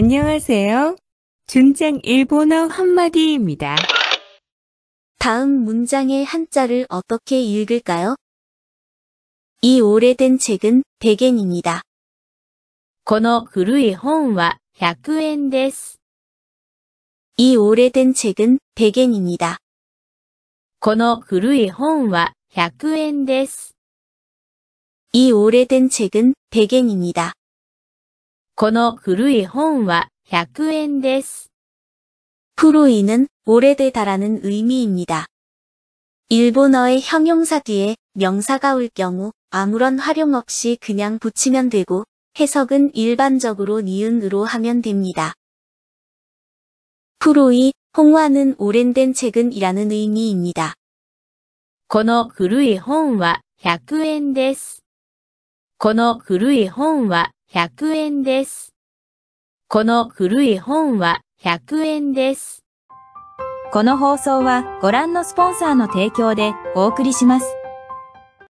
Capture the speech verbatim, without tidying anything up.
안녕하세요. 준장 일본어 한마디입니다. 다음 문장의 한자를 어떻게 읽을까요? 이 오래된 책은 백엔입니다. この古い本はひゃくえんです. 이 오래된 책은 백엔입니다. この古い本はひゃくえんです. 이 오래된 책은 백엔입니다. この古い本はひゃくえんです. 구로이는 오래되다라는 의미입니다. 일본어의 형용사 뒤에 명사가 올 경우 아무런 활용 없이 그냥 붙이면 되고 해석은 일반적으로 니은으로 하면 됩니다. 구로이, 홍화는 오랜된 책은 이라는 의미입니다. この古い本はひゃくえんです. この古い本はひゃくえんです. この古い本はひゃくえんです。この放送はご覧のスポンサーの提供でお送りします。